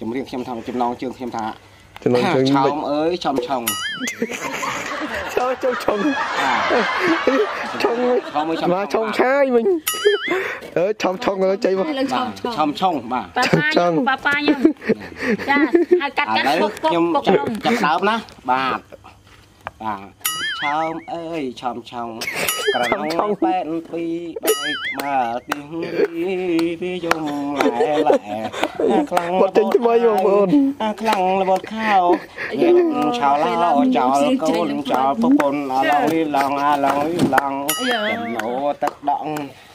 ជំរាបខ្ញុំថាចំណងជើងខ្ញុំថាចំណងជើងឆោមអើយឆោមឆុងឆោមឆុងឆុងមកឆុងឆាយវិញអើយឆោមឆុងអើយចៃមកឆោមឆុងបាទប៉ាខ្ញុំចាហើយកាត់កាត់ពុកខ្ញុំចាប់ដើមណាបាទបាទឆោមអើយឆោមឆុងក្រណង82បែកមកទីយំឡែខ្លាំងមកទិញថ្មីបងប្អូនខ្លាំងរបស់ខោឆោឡោចោលកូនចោលប្រពន្ធឡងនេះឡងអាឡងនេះឡងលោទឹកដក់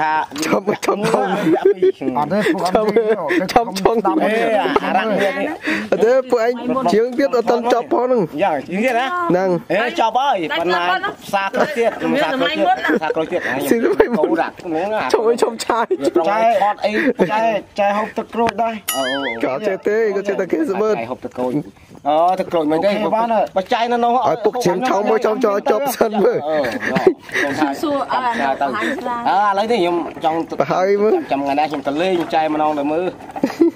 ថាឈប់ឈប់ធំអត់ទេពួកអត់ទេឈប់ឈុងអេអារ៉ាទៀតនេះអត់ទេពួកឯងជើងទៀតអត់តន់ចប់ផងហ្នឹងយ៉ាងជើងទៀតណាហ្នឹងអេចប់ហើយប៉ុណ្ណាផ្សារគ្រោះទៀតស៊ីទៅមិនកូនដាក់ហ្នឹងឈប់ឈប់ឆាយអត់អីចែហូបទឹកក្រូចដែរក៏ចេះទេក៏ចេះតែគេសមើហូបទឹកក្រូចអូទឹកក្រូចមិនទេបានបច្ច័យនៅនោះឲ្យពុកជើងឆោមមួយចោមចោលចប់សិនមើលសួរអើឥឡូវនេះខ្ញុំចង់ទៅហើយមើលចាំថ្ងៃណាខ្ញុំទៅលេងចែម្ដងទៅមើល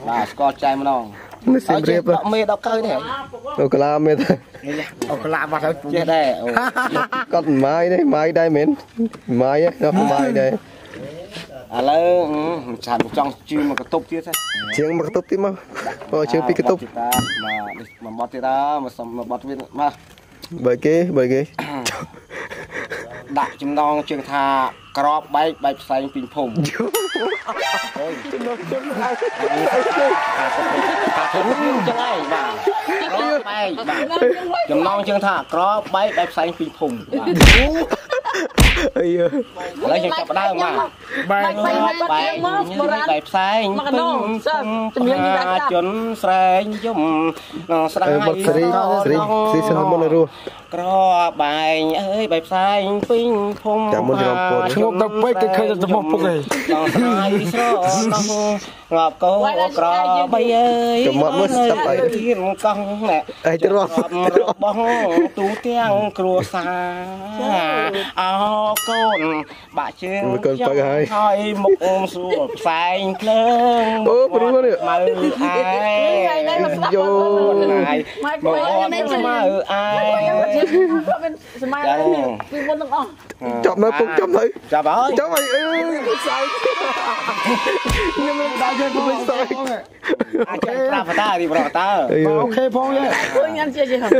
បាទស្គាល់ចែម្ដងមិនសិមរៀបមេដល់កើនេះអូក្លាមេតអូក្លាបាត់ហើយចេះដែរអូគាត់ម៉ាយនេះម៉ាយដែរមែនម៉ាយហ្នឹងម៉ាយដែរឥឡូវឆាប់ចង់ជិះមកកតុបទៀតជិះមកកតុបទៀតមកបើជិះពីកតុបមកបត់ទៀតមកសុំមកបត់វិញមកបើគេដាក់ចំណងជើងថាក្របបែកផ្សែងពីភូមិចំណងជើងថាធំចឹងហើយបាទចំណងជើងថាក្របបែកផ្សែងពីភូមិអីយ៉ាឥឡូវខ្ញុំចាប់ដើមបាទបែកផ្សែងពីជនស្រែងយំស្រែងស្រីសិនមុនរស់ក្របបែកអើយបែកផ្សែងពីភូមិឈ្មោះដល់ពេកគេឃើញតែមុខពុកឯងស្រោក្របកោក្របអើយចំត់មើលស្ទឹកអីកង់ណែអីទៅរបស់ទូទាំងគ្រួសារអោកូនបាក់ជើងហើយមុខអមស្រួលផ្សែងភ្លើងអូព្រោះនេះមើលឯងយោមកមើលមើលឯងសម័យពីមុនទាំងអស់ចាប់មើលពុកចាប់ទៅចាប់ហើយអើយផ្សែងខ្ញុំមិនដាច់ទេពុកផ្សែងអាចប្រាប់តារីប្រាប់តាអូខេផងយេខ្ញុំញ៉ាំជិះហ្នឹង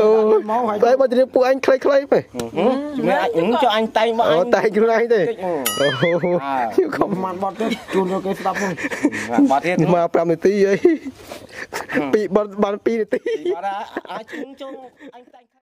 អូខេមកហើយបើទៅពួកអញខ្លីទៅជំនះអញចុះអញតែងមកអញតែងខ្លួនឯងទេអូខ្ញុំខំមិនបត់ទេជូនគេស្ដាប់ហ្នឹងបត់ទៀតមក5នាទីអីពីបត់បាន2នាទីបត់អាចជូនអញតែង